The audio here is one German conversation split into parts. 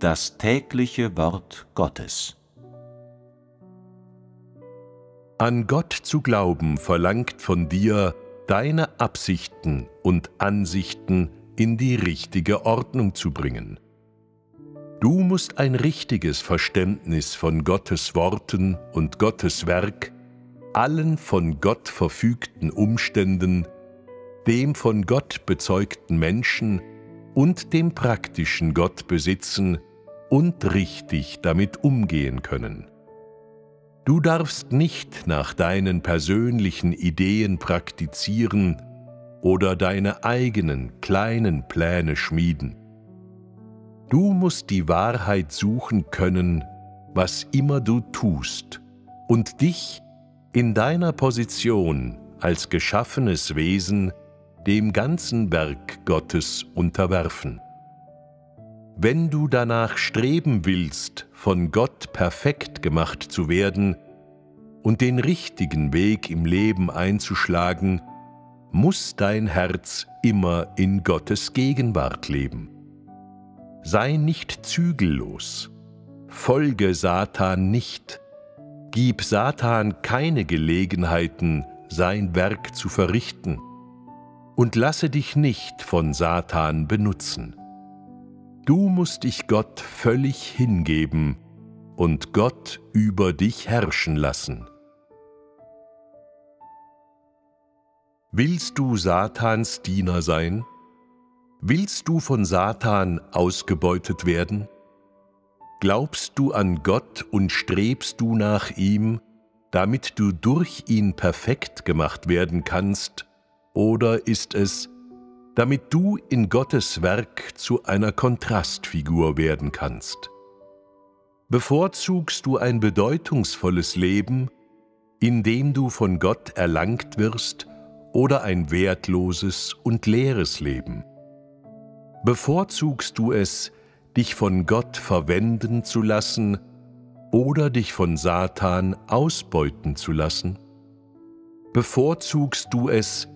Das tägliche Wort Gottes. An Gott zu glauben verlangt von dir, deine Absichten und Ansichten in die richtige Ordnung zu bringen. Du musst ein richtiges Verständnis von Gottes Worten und Gottes Werk, allen von Gott verfügten Umständen, dem von Gott bezeugten Menschen und dem praktischen Gott besitzen und richtig damit umgehen können. Du darfst nicht nach deinen persönlichen Ideen praktizieren oder deine eigenen kleinen Pläne schmieden. Du musst die Wahrheit suchen können, was immer du tust, und dich in deiner Position als geschaffenes Wesen dem ganzen Werk Gottes unterwerfen. Wenn du danach streben willst, von Gott perfekt gemacht zu werden und den richtigen Weg im Leben einzuschlagen, muss dein Herz immer in Gottes Gegenwart leben. Sei nicht zügellos, folge Satan nicht, gib Satan keine Gelegenheiten, sein Werk zu verrichten, und lasse dich nicht von Satan benutzen. Du musst dich Gott völlig hingeben und Gott über dich herrschen lassen. Willst du Satans Diener sein? Willst du von Satan ausgebeutet werden? Glaubst du an Gott und strebst du nach ihm, damit du durch ihn perfekt gemacht werden kannst, oder ist es, damit du in Gottes Werk zu einer Kontrastfigur werden kannst? Bevorzugst du ein bedeutungsvolles Leben, in dem du von Gott erlangt wirst, oder ein wertloses und leeres Leben? Bevorzugst du es, dich von Gott verwenden zu lassen oder dich von Satan ausbeuten zu lassen? Bevorzugst du es,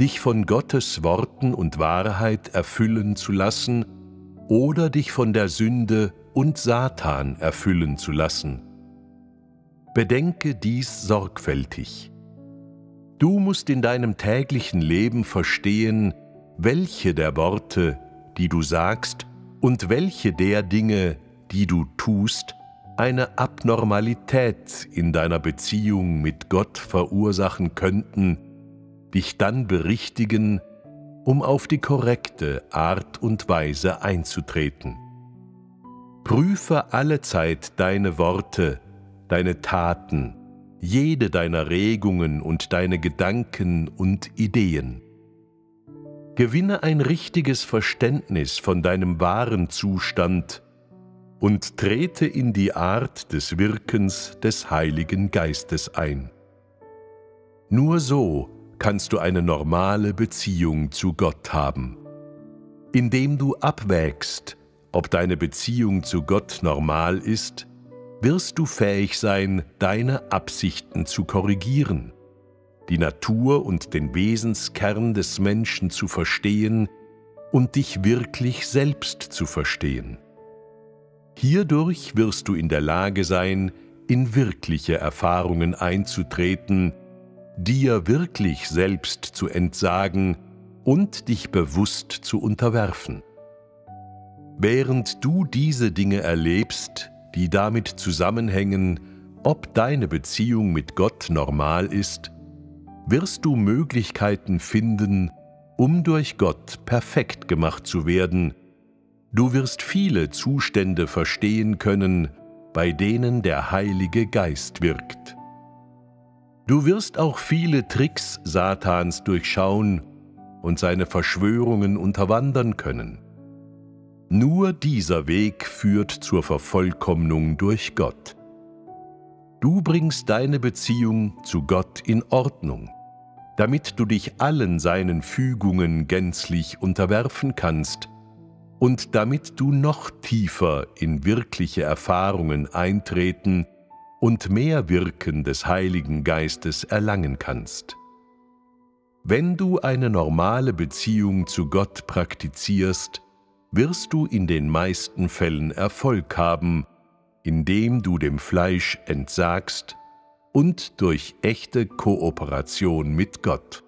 dich von Gottes Worten und Wahrheit erfüllen zu lassen oder dich von der Sünde und Satan erfüllen zu lassen? Bedenke dies sorgfältig. Du musst in deinem täglichen Leben verstehen, welche der Worte, die du sagst, und welche der Dinge, die du tust, eine Abnormalität in deiner Beziehung mit Gott verursachen könnten, dich dann berichtigen, um auf die korrekte Art und Weise einzutreten. Prüfe allezeit deine Worte, deine Taten, jede deiner Regungen und deine Gedanken und Ideen. Gewinne ein richtiges Verständnis von deinem wahren Zustand und trete in die Art des Wirkens des Heiligen Geistes ein. Nur so kannst du eine normale Beziehung zu Gott haben. Indem du abwägst, ob deine Beziehung zu Gott normal ist, wirst du fähig sein, deine Absichten zu korrigieren, die Natur und den Wesenskern des Menschen zu verstehen und dich wirklich selbst zu verstehen. Hierdurch wirst du in der Lage sein, in wirkliche Erfahrungen einzutreten, dir wirklich selbst zu entsagen und dich bewusst zu unterwerfen. Während du diese Dinge erlebst, die damit zusammenhängen, ob deine Beziehung mit Gott normal ist, wirst du Möglichkeiten finden, um durch Gott perfekt gemacht zu werden. Du wirst viele Zustände verstehen können, bei denen der Heilige Geist wirkt. Du wirst auch viele Tricks Satans durchschauen und seine Verschwörungen unterwandern können. Nur dieser Weg führt zur Vervollkommnung durch Gott. Du bringst deine Beziehung zu Gott in Ordnung, damit du dich allen seinen Fügungen gänzlich unterwerfen kannst und damit du noch tiefer in wirkliche Erfahrungen eintreten und mehr Wirken des Heiligen Geistes erlangen kannst. Wenn du eine normale Beziehung zu Gott praktizierst, wirst du in den meisten Fällen Erfolg haben, indem du dem Fleisch entsagst und durch echte Kooperation mit Gott.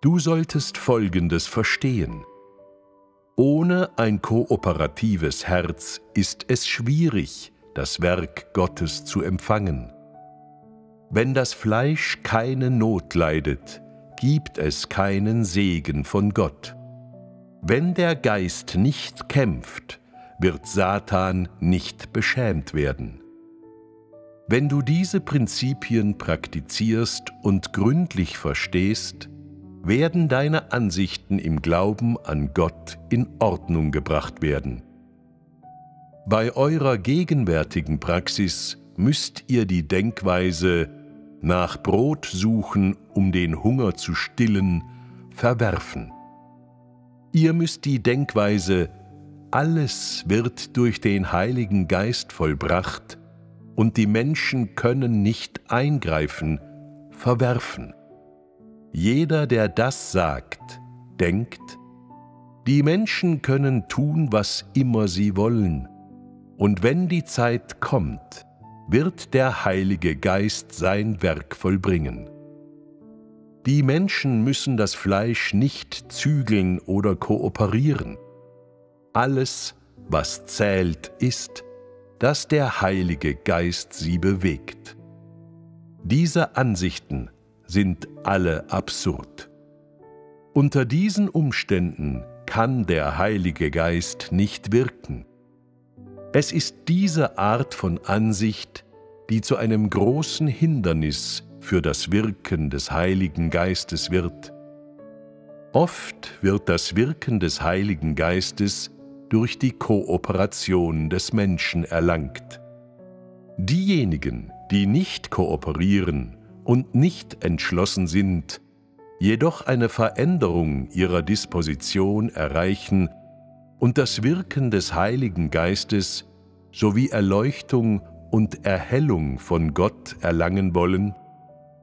Du solltest Folgendes verstehen: Ohne ein kooperatives Herz ist es schwierig, das Werk Gottes zu empfangen. Wenn das Fleisch keine Not leidet, gibt es keinen Segen von Gott. Wenn der Geist nicht kämpft, wird Satan nicht beschämt werden. Wenn du diese Prinzipien praktizierst und gründlich verstehst, werden deine Ansichten im Glauben an Gott in Ordnung gebracht werden. Bei eurer gegenwärtigen Praxis müsst ihr die Denkweise „nach Brot suchen, um den Hunger zu stillen“ verwerfen. Ihr müsst die Denkweise „alles wird durch den Heiligen Geist vollbracht und die Menschen können nicht eingreifen“ verwerfen. Jeder, der das sagt, denkt, die Menschen können tun, was immer sie wollen, und wenn die Zeit kommt, wird der Heilige Geist sein Werk vollbringen. Die Menschen müssen das Fleisch nicht zügeln oder kooperieren. Alles, was zählt, ist, dass der Heilige Geist sie bewegt. Diese Ansichten sind alle absurd. Unter diesen Umständen kann der Heilige Geist nicht wirken. Es ist diese Art von Ansicht, die zu einem großen Hindernis für das Wirken des Heiligen Geistes wird. Oft wird das Wirken des Heiligen Geistes durch die Kooperation des Menschen erlangt. Diejenigen, die nicht kooperieren und nicht entschlossen sind, jedoch eine Veränderung ihrer Disposition erreichen und das Wirken des Heiligen Geistes sowie Erleuchtung und Erhellung von Gott erlangen wollen,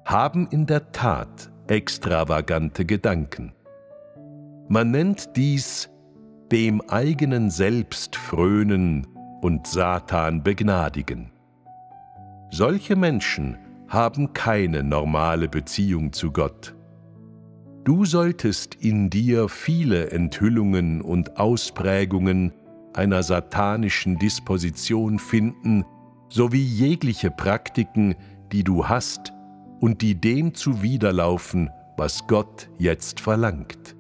haben in der Tat extravagante Gedanken. Man nennt dies dem eigenen Selbst frönen und Satan begnadigen. Solche Menschen haben keine normale Beziehung zu Gott. Du solltest in dir viele Enthüllungen und Ausprägungen einer satanischen Disposition finden, sowie jegliche Praktiken, die du hast und die dem zuwiderlaufen, was Gott jetzt verlangt.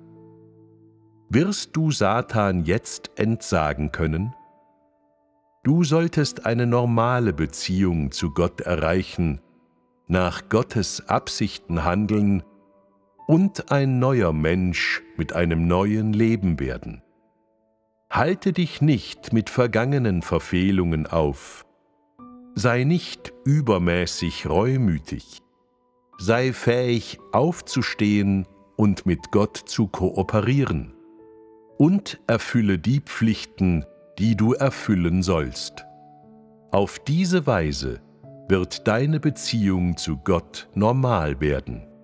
Wirst du Satan jetzt entsagen können? Du solltest eine normale Beziehung zu Gott erreichen, nach Gottes Absichten handeln und ein neuer Mensch mit einem neuen Leben werden. Halte dich nicht mit vergangenen Verfehlungen auf. Sei nicht übermäßig reumütig. Sei fähig, aufzustehen und mit Gott zu kooperieren. Und erfülle die Pflichten, die du erfüllen sollst. Auf diese Weise wird deine Beziehung zu Gott normal werden.